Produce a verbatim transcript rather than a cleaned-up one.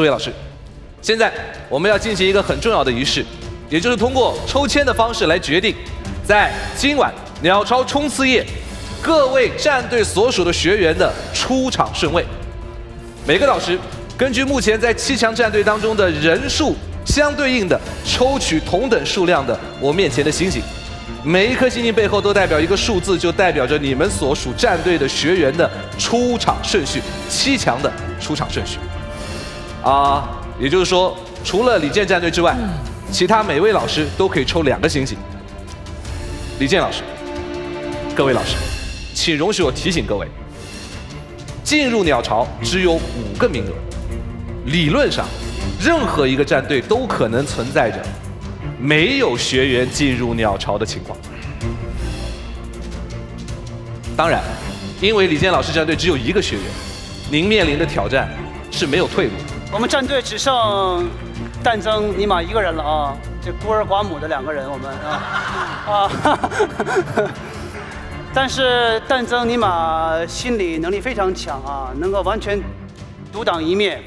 四位老师，现在我们要进行一个很重要的仪式，也就是通过抽签的方式来决定，在今晚鸟巢冲刺夜各位战队所属的学员的出场顺位。每个老师根据目前在七强战队当中的人数相对应的抽取同等数量的我面前的星星。 每一颗星星背后都代表一个数字，就代表着你们所属战队的学员的出场顺序，七强的出场顺序。啊，也就是说，除了李健战队之外，其他每位老师都可以抽两个星星。李健老师，各位老师，请容许我提醒各位，进入鸟巢只有五个名额，理论上，任何一个战队都可能存在着。 没有学员进入鸟巢的情况。当然，因为李健老师战队只有一个学员，您面临的挑战是没有退路。我们战队只剩战争尼玛一个人了啊！这孤儿寡母的两个人，我们啊啊！但是战争尼玛心理能力非常强啊，能够完全独当一面。